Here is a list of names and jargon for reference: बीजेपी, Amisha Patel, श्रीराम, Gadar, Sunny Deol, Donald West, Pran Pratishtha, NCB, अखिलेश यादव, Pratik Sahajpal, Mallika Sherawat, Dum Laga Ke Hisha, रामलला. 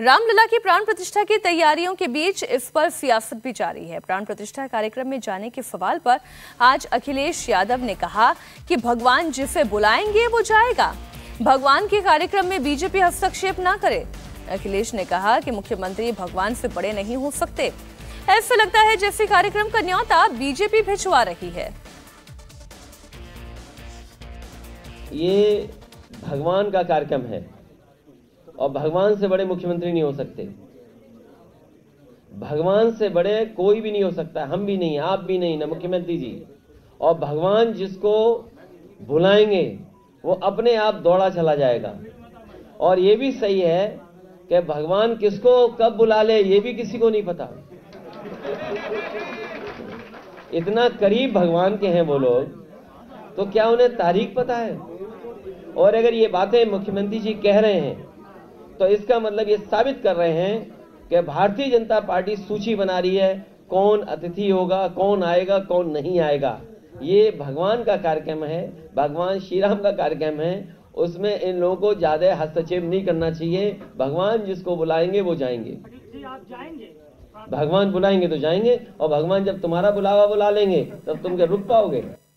रामलला की प्राण प्रतिष्ठा की तैयारियों के बीच इस पर सियासत भी जारी है। प्राण प्रतिष्ठा कार्यक्रम में जाने के सवाल पर आज अखिलेश यादव ने कहा कि भगवान जिसे बुलाएंगे वो जाएगा, भगवान के कार्यक्रम में बीजेपी हस्तक्षेप ना करे। अखिलेश ने कहा कि मुख्यमंत्री भगवान से बड़े नहीं हो सकते। ऐसा लगता है जैसे कार्यक्रम का न्योता बीजेपी भिजवा रही है। ये भगवान का कार्यक्रम है और भगवान से बड़े मुख्यमंत्री नहीं हो सकते, भगवान से बड़े कोई भी नहीं हो सकता, हम भी नहीं, आप भी नहीं, ना मुख्यमंत्री जी। और भगवान जिसको बुलाएंगे वो अपने आप दौड़ा चला जाएगा। और ये भी सही है कि भगवान किसको कब बुला ले ये भी किसी को नहीं पता, इतना करीब भगवान के हैं वो लोग, तो क्या उन्हें तारीख पता है? और अगर ये बातें मुख्यमंत्री जी कह रहे हैं तो इसका मतलब ये साबित कर रहे हैं कि भारतीय जनता पार्टी सूची बना रही है कौन अतिथि होगा, कौन आएगा, कौन नहीं आएगा। ये भगवान का कार्यक्रम है, भगवान श्रीराम का कार्यक्रम है, उसमें इन लोगों को ज्यादा हस्तक्षेप नहीं करना चाहिए। भगवान जिसको बुलाएंगे वो जाएंगे, भगवान बुलाएंगे तो जाएंगे, और भगवान जब तुम्हारा बुलावा बुला लेंगे तब तुम क्या रुक पाओगे?